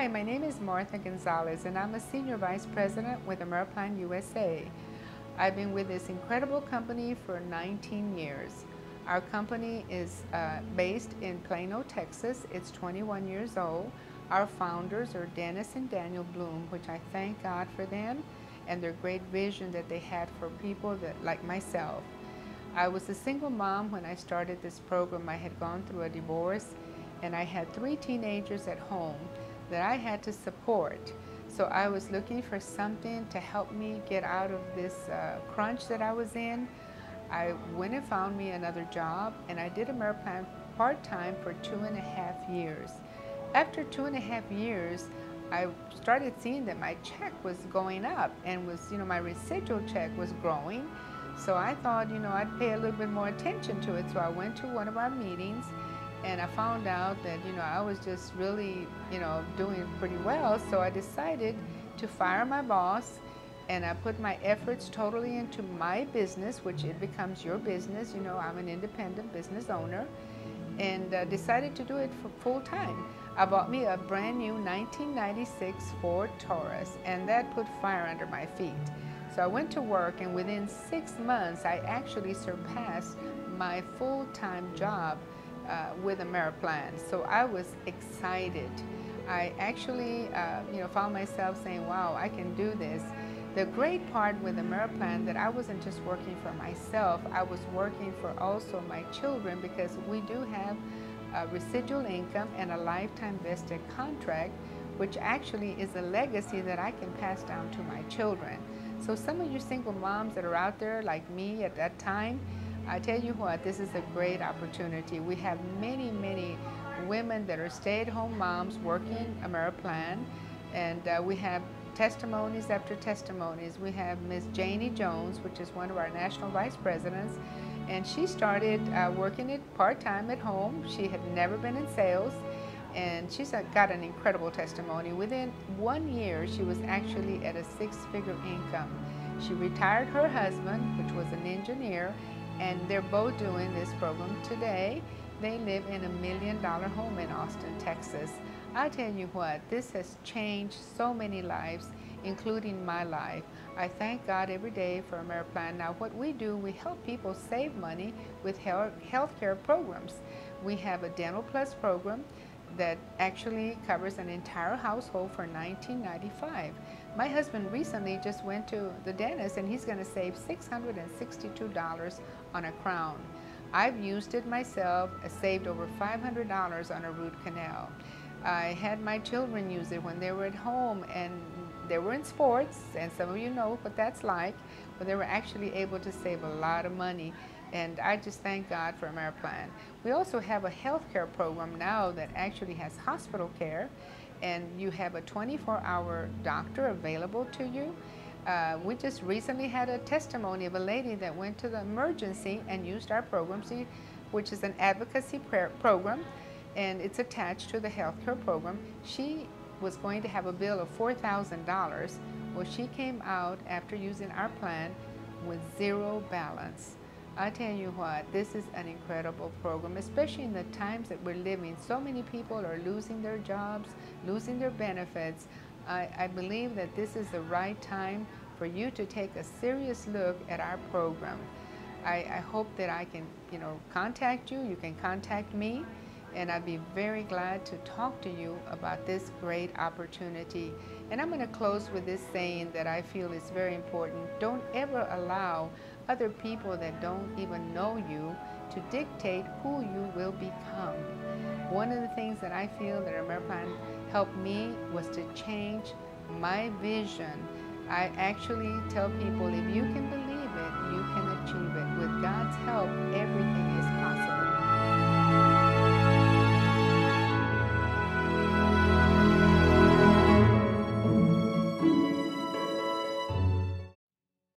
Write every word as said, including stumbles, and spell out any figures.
Hi, my name is Martha Gonzalez, and I'm a Senior Vice President with AmeriPlan U S A. I've been with this incredible company for nineteen years. Our company is uh, based in Plano, Texas. It's twenty-one years old. Our founders are Dennis and Daniel Bloom, which I thank God for them and their great vision that they had for people that, like myself. I was a single mom when I started this program. I had gone through a divorce, and I had three teenagers at home that I had to support. So I was looking for something to help me get out of this uh, crunch that I was in. I went and found me another job, and I did AmeriPlan part-time for two and a half years. After two and a half years, I started seeing that my check was going up and was, you know, my residual check was growing. So I thought, you know, I'd pay a little bit more attention to it. So I went to one of our meetings, and I found out that, you know, I was just really, you know, doing pretty well. So I decided to fire my boss, and I put my efforts totally into my business, which it becomes your business. You know, I'm an independent business owner, and uh, decided to do it for full time. I bought me a brand new nineteen ninety-six Ford Taurus, and that put fire under my feet. So I went to work, and within six months, I actually surpassed my full-time job uh, with AmeriPlan. So I was excited. I actually, uh, you know, found myself saying, "Wow, I can do this." The great part with AmeriPlan that I wasn't just working for myself; I was working for also my children, because we do have a residual income and a lifetime vested contract, which actually is a legacy that I can pass down to my children. So some of you single moms that are out there like me at that time, I tell you what, this is a great opportunity. We have many, many women that are stay-at-home moms working AmeriPlan, and uh, we have testimonies after testimonies. We have Miss Janie Jones, which is one of our national vice presidents, and she started uh, working it part-time at home. She had never been in sales, and she's got an incredible testimony. Within one year, she was actually at a six-figure income. She retired her husband, which was an engineer, and they're both doing this program today. They live in a million-dollar home in Austin, Texas. I tell you what, this has changed so many lives, including my life. I thank God every day for AmeriPlan. Now, what we do, we help people save money with health care programs. We have a Dental Plus program that actually covers an entire household for nineteen ninety-five. My husband recently just went to the dentist, and he's going to save six hundred sixty-two dollars on a crown. I've used it myself. I saved over five hundred dollars on a root canal. I had my children use it when they were at home, and they were in sports, and some of you know what that's like, but they were actually able to save a lot of money. And I just thank God for AmeriPlan. We also have a health care program now that actually has hospital care, and you have a twenty-four hour doctor available to you. Uh, we just recently had a testimony of a lady that went to the emergency and used our program, which is an advocacy program, and it's attached to the health care program. She was going to have a bill of four thousand dollars. Well, she came out after using our plan with zero balance. I tell you what, this is an incredible program, especially in the times that we're living. So many people are losing their jobs, losing their benefits. I, I believe that this is the right time for you to take a serious look at our program. I, I hope that I can, you know, contact you. You can contact me, and I'd be very glad to talk to you about this great opportunity. And I'm going to close with this saying that I feel is very important. Don't ever allow other people that don't even know you to dictate who you will become. One of the things that I feel that AmeriPlan helped me was to change my vision. I actually tell people, if you can believe it, you can achieve it. With God's help,